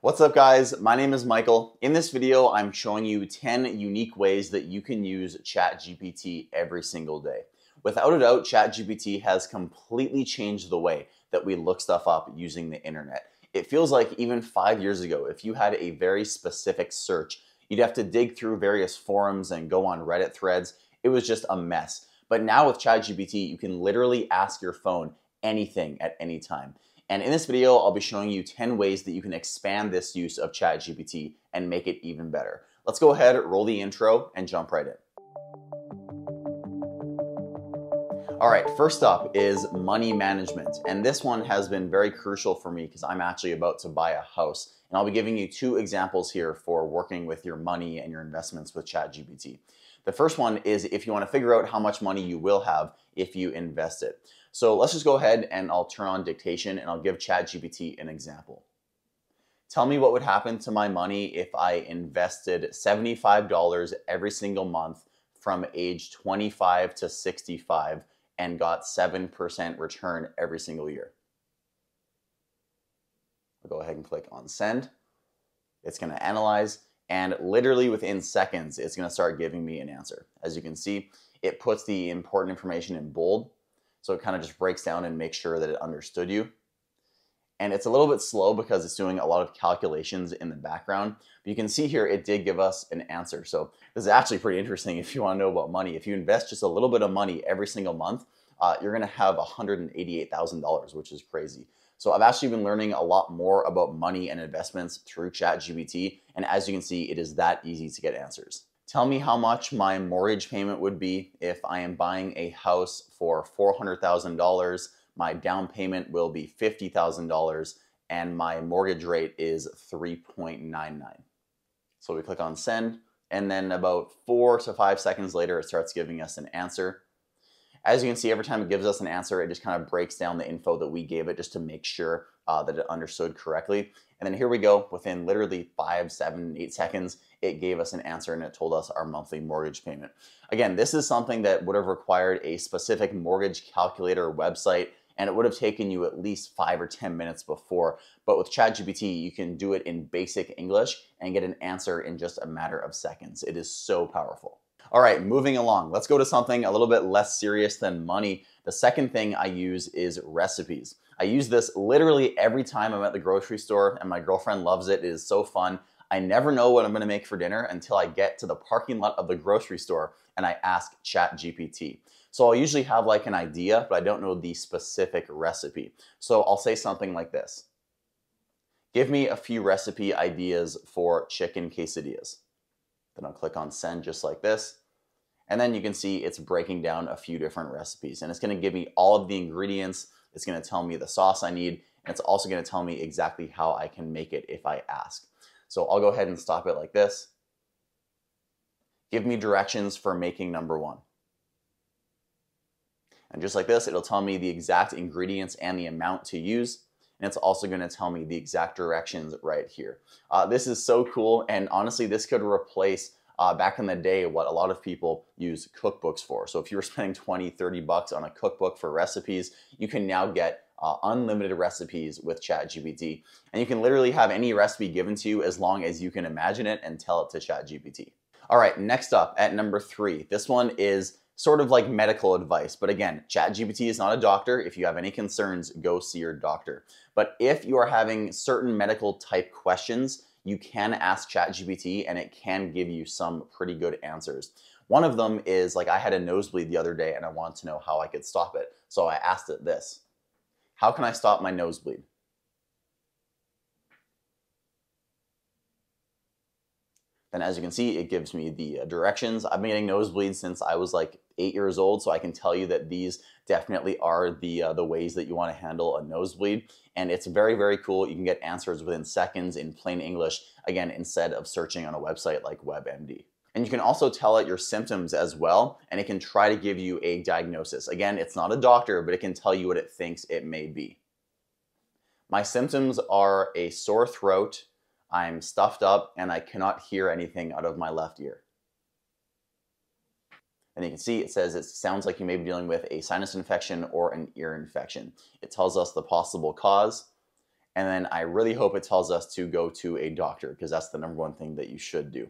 What's up guys, my name is Michael. In this video, I'm showing you 10 unique ways that you can use ChatGPT every single day. Without a doubt, ChatGPT has completely changed the way that we look stuff up using the internet. It feels like even 5 years ago, if you had a very specific search, you'd have to dig through various forums and go on Reddit threads. It was just a mess. But now with ChatGPT, you can literally ask your phone anything at any time. And in this video, I'll be showing you 10 ways that you can expand this use of ChatGPT and make it even better. Let's go ahead, roll the intro, and jump right in. All right, first up is money management. And this one has been very crucial for me because I'm actually about to buy a house. And I'll be giving you two examples here for working with your money and your investments with ChatGPT. The first one is if you want to figure out how much money you will have if you invest it. So let's just go ahead and I'll turn on dictation and I'll give ChatGPT an example. Tell me what would happen to my money if I invested $75 every single month from age 25 to 65 and got 7% return every single year. I'll go ahead and click on send. It's going to analyze, and literally within seconds, it's going to start giving me an answer. As you can see, it puts the important information in bold. So it kind of just breaks down and makes sure that it understood you. And it's a little bit slow because it's doing a lot of calculations in the background. But you can see here, it did give us an answer. So this is actually pretty interesting if you want to know about money. If you invest just a little bit of money every single month, you're going to have $188,000, which is crazy. So I've actually been learning a lot more about money and investments through ChatGPT. And as you can see, it is that easy to get answers. Tell me how much my mortgage payment would be if I am buying a house for $400,000. My down payment will be $50,000 and my mortgage rate is 3.99. So we click on send, and then about 4 to 5 seconds later, it starts giving us an answer. As you can see, every time it gives us an answer, it just kind of breaks down the info that we gave it just to make sure that it understood correctly. And then here we go, within literally 5, 7, 8 seconds, it gave us an answer and it told us our monthly mortgage payment. Again, this is something that would have required a specific mortgage calculator website, and it would have taken you at least 5 or 10 minutes before. But with ChatGPT, you can do it in basic English and get an answer in just a matter of seconds. It is so powerful. All right, moving along. Let's go to something a little bit less serious than money. The second thing I use is recipes. I use this literally every time I'm at the grocery store, and my girlfriend loves it. It is so fun. I never know what I'm going to make for dinner until I get to the parking lot of the grocery store and I ask ChatGPT. So I'll usually have like an idea, but I don't know the specific recipe. So I'll say something like this. Give me a few recipe ideas for chicken quesadillas. Then I'll click on send just like this. And then you can see it's breaking down a few different recipes, and it's going to give me all of the ingredients. It's going to tell me the sauce I need, and it's also going to tell me exactly how I can make it if I ask. So I'll go ahead and stop it like this. Give me directions for making number one. And just like this, it'll tell me the exact ingredients and the amount to use. And it's also going to tell me the exact directions right here. This is so cool. And honestly, this could replace back in the day what a lot of people use cookbooks for. So if you were spending 20, 30 bucks on a cookbook for recipes, you can now get unlimited recipes with ChatGPT. And you can literally have any recipe given to you as long as you can imagine it and tell it to ChatGPT. All right, next up at number 3, this one is sort of like medical advice. But again, ChatGPT is not a doctor. If you have any concerns, go see your doctor. But if you are having certain medical type questions, you can ask ChatGPT and it can give you some pretty good answers. One of them is like, I had a nosebleed the other day and I wanted to know how I could stop it. So I asked it this, how can I stop my nosebleed? Then as you can see, it gives me the directions. I've been getting nosebleeds since I was like 8 years old, so I can tell you that these definitely are the ways that you want to handle a nosebleed. And it's very, very cool. You can get answers within seconds in plain English, again, instead of searching on a website like WebMD. And you can also tell it your symptoms as well, and it can try to give you a diagnosis. Again, it's not a doctor, but it can tell you what it thinks it may be. My symptoms are a sore throat, I'm stuffed up, and I cannot hear anything out of my left ear. And you can see it says it sounds like you may be dealing with a sinus infection or an ear infection. It tells us the possible cause, And then I really hope it tells us to go to a doctor, because that's the number one thing that you should do.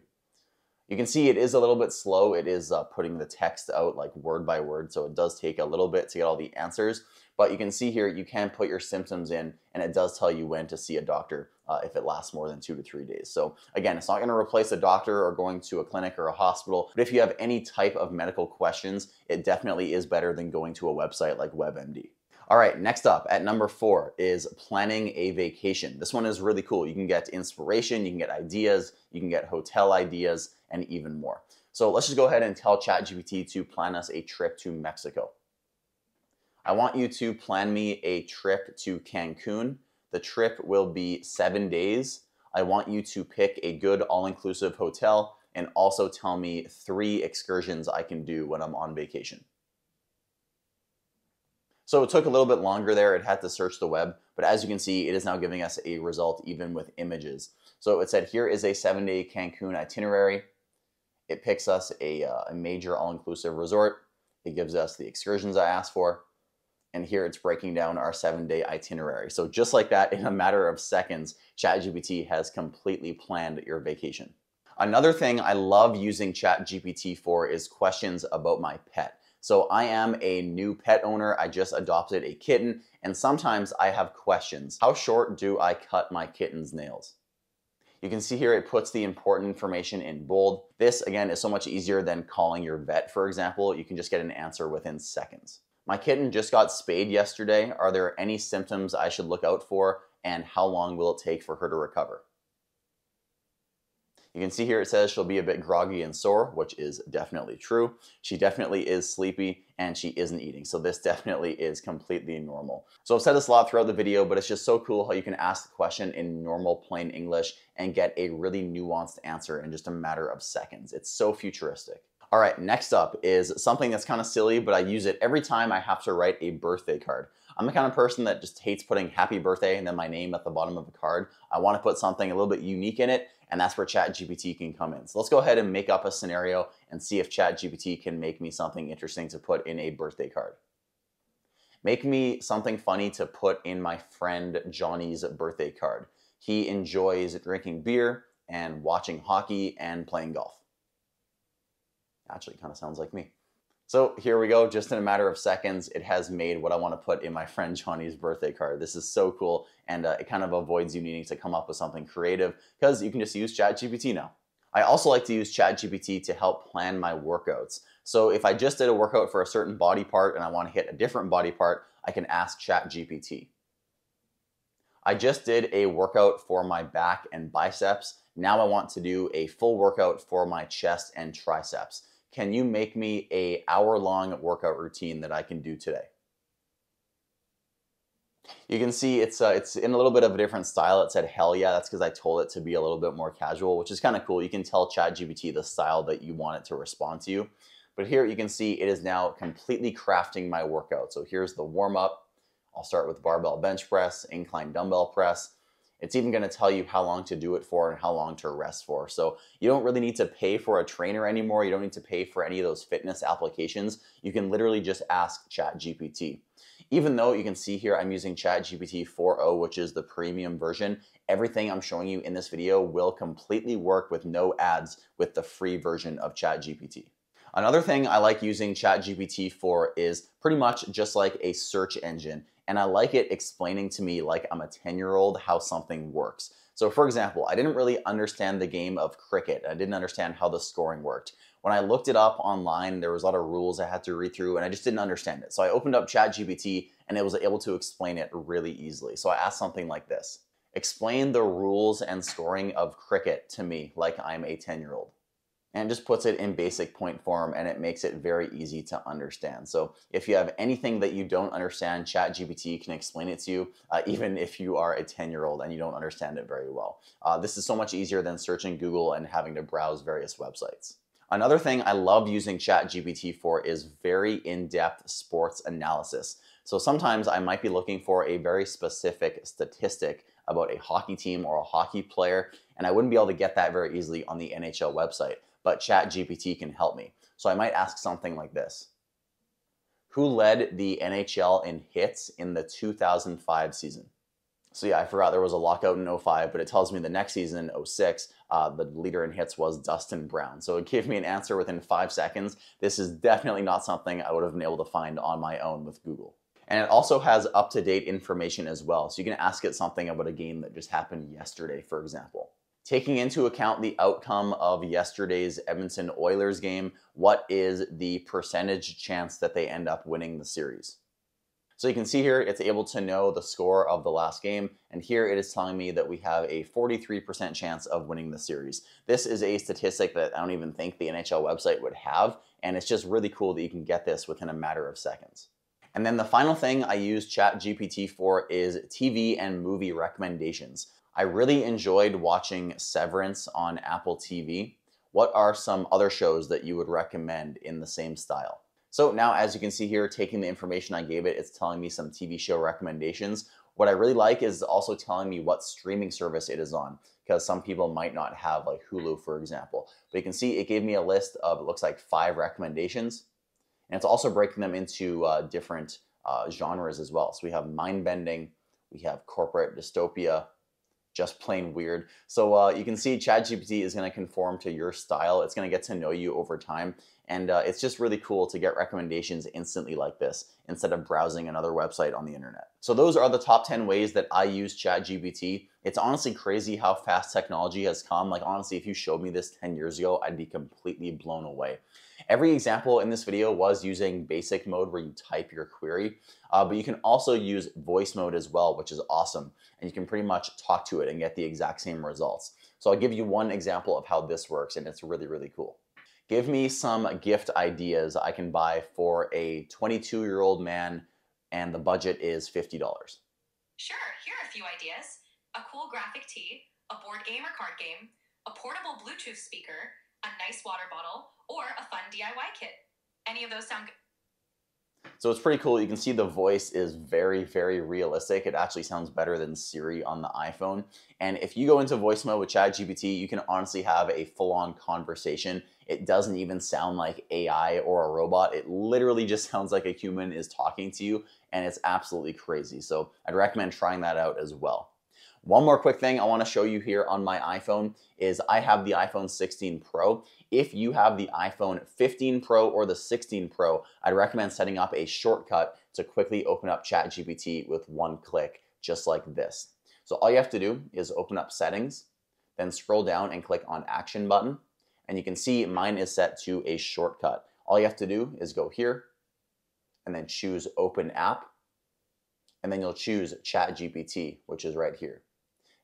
You can see it is a little bit slow. It is putting the text out like word by word, so it does take a little bit to get all the answers. But you can see here, you can put your symptoms in, and it does tell you when to see a doctor if it lasts more than 2 to 3 days. So again, it's not gonna replace a doctor or going to a clinic or a hospital, but if you have any type of medical questions, it definitely is better than going to a website like WebMD. All right, next up at number 4 is planning a vacation. This one is really cool. You can get inspiration, you can get ideas, you can get hotel ideas, and even more. So let's just go ahead and tell ChatGPT to plan us a trip to Mexico. I want you to plan me a trip to Cancun. The trip will be 7 days. I want you to pick a good all-inclusive hotel and also tell me 3 excursions I can do when I'm on vacation. So it took a little bit longer there. It had to search the web, but as you can see, it is now giving us a result even with images. So it said, here is a 7-day Cancun itinerary. It picks us a major all-inclusive resort. It gives us the excursions I asked for. And here it's breaking down our 7-day itinerary. So just like that, in a matter of seconds, ChatGPT has completely planned your vacation. Another thing I love using ChatGPT for is questions about my pet. So I am a new pet owner. I just adopted a kitten, and sometimes I have questions. How short do I cut my kitten's nails? You can see here it puts the important information in bold. This, again, is so much easier than calling your vet, for example. You can just get an answer within seconds. My kitten just got spayed yesterday. Are there any symptoms I should look out for, and how long will it take for her to recover? You can see here it says she'll be a bit groggy and sore, which is definitely true. She definitely is sleepy and she isn't eating. So this definitely is completely normal. So I've said this a lot throughout the video, but it's just so cool how you can ask the question in normal plain English and get a really nuanced answer in just a matter of seconds. It's so futuristic. All right, next up is something that's kind of silly, but I use it every time I have to write a birthday card. I'm the kind of person that just hates putting happy birthday and then my name at the bottom of a card. I want to put something a little bit unique in it, and that's where ChatGPT can come in. So let's go ahead and make up a scenario and see if ChatGPT can make me something interesting to put in a birthday card. Make me something funny to put in my friend Johnny's birthday card. He enjoys drinking beer and watching hockey and playing golf. Actually, kind of sounds like me. So here we go, just in a matter of seconds, it has made what I want to put in my friend Johnny's birthday card. This is so cool, and it kind of avoids you needing to come up with something creative because you can just use ChatGPT now. I also like to use ChatGPT to help plan my workouts. So if I just did a workout for a certain body part and I want to hit a different body part, I can ask ChatGPT. I just did a workout for my back and biceps. Now I want to do a full workout for my chest and triceps. Can you make me an hour-long workout routine that I can do today? You can see it's in a little bit of a different style. It said, hell yeah. That's because I told it to be a little bit more casual, which is kind of cool. You can tell ChatGPT the style that you want it to respond to you. But here you can see it is now completely crafting my workout. So here's the warm-up. I'll start with barbell bench press, incline dumbbell press. It's even going to tell you how long to do it for and how long to rest for. So you don't really need to pay for a trainer anymore. You don't need to pay for any of those fitness applications. You can literally just ask ChatGPT. Even though you can see here I'm using ChatGPT 4.0, which is the premium version, everything I'm showing you in this video will completely work with no ads with the free version of ChatGPT. Another thing I like using ChatGPT for is pretty much just like a search engine. And I like it explaining to me like I'm a 10-year-old how something works. So for example, I didn't really understand the game of cricket. I didn't understand how the scoring worked. When I looked it up online, there was a lot of rules I had to read through and I just didn't understand it. So I opened up ChatGPT and it was able to explain it really easily. So I asked something like this. Explain the rules and scoring of cricket to me like I'm a 10-year-old. And it just puts it in basic point form and it makes it very easy to understand. So if you have anything that you don't understand, ChatGPT can explain it to you, even if you are a 10-year-old and you don't understand it very well. This is so much easier than searching Google and having to browse various websites. Another thing I love using ChatGPT for is very in-depth sports analysis. So sometimes I might be looking for a very specific statistic about a hockey team or a hockey player, and I wouldn't be able to get that very easily on the NHL website. But ChatGPT can help me. So I might ask something like this. Who led the NHL in hits in the 2005 season? So yeah, I forgot there was a lockout in 05, but it tells me the next season, 06, the leader in hits was Dustin Brown. So it gave me an answer within 5 seconds. This is definitely not something I would have been able to find on my own with Google. And it also has up-to-date information as well. So you can ask it something about a game that just happened yesterday, for example. Taking into account the outcome of yesterday's Edmonton Oilers game, what is the percentage chance that they end up winning the series? So you can see here, it's able to know the score of the last game, and here it is telling me that we have a 43% chance of winning the series. This is a statistic that I don't even think the NHL website would have, and it's just really cool that you can get this within a matter of seconds. And then the final thing I use ChatGPT for is TV and movie recommendations. I really enjoyed watching Severance on Apple TV. What are some other shows that you would recommend in the same style? So now, as you can see here, taking the information I gave it, it's telling me some TV show recommendations. What I really like is also telling me what streaming service it is on, because some people might not have like Hulu, for example. But you can see it gave me a list of, it looks like 5 recommendations. And it's also breaking them into different genres as well. So we have mind-bending, we have corporate dystopia, just plain weird. So you can see ChatGPT is going to conform to your style. It's going to get to know you over time. And it's just really cool to get recommendations instantly like this instead of browsing another website on the internet. So those are the top 10 ways that I use ChatGPT. It's honestly crazy how fast technology has come. Like honestly, if you showed me this 10 years ago, I'd be completely blown away. Every example in this video was using basic mode where you type your query, but you can also use voice mode as well, which is awesome. And you can pretty much talk to it and get the exact same results. So I'll give you one example of how this works, and it's really, really cool. Give me some gift ideas I can buy for a 22-year-old man, and the budget is $50. Sure, here are a few ideas. A cool graphic tee, a board game or card game, a portable Bluetooth speaker, a nice water bottle, or a fun DIY kit. Any of those sound good? So it's pretty cool. You can see the voice is very, very realistic. It actually sounds better than Siri on the iPhone. And if you go into voice mode with ChatGPT, you can honestly have a full-on conversation. It doesn't even sound like AI or a robot. It literally just sounds like a human is talking to you, and it's absolutely crazy. So I'd recommend trying that out as well. One more quick thing I want to show you here on my iPhone is I have the iPhone 16 Pro. If you have the iPhone 15 Pro or the 16 Pro, I'd recommend setting up a shortcut to quickly open up ChatGPT with one click, just like this. So all you have to do is open up Settings, then scroll down and click on Action button. And you can see mine is set to a shortcut. All you have to do is go here and then choose Open App. And then you'll choose ChatGPT, which is right here.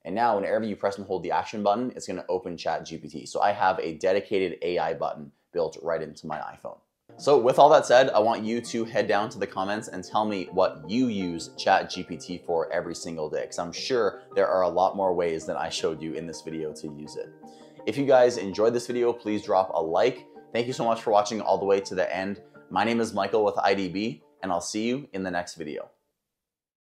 And now whenever you press and hold the action button, it's going to open ChatGPT. So I have a dedicated AI button built right into my iPhone. So with all that said, I want you to head down to the comments and tell me what you use ChatGPT for every single day, because I'm sure there are a lot more ways than I showed you in this video to use it. If you guys enjoyed this video, please drop a like. Thank you so much for watching all the way to the end. My name is Michael with IDB, and I'll see you in the next video.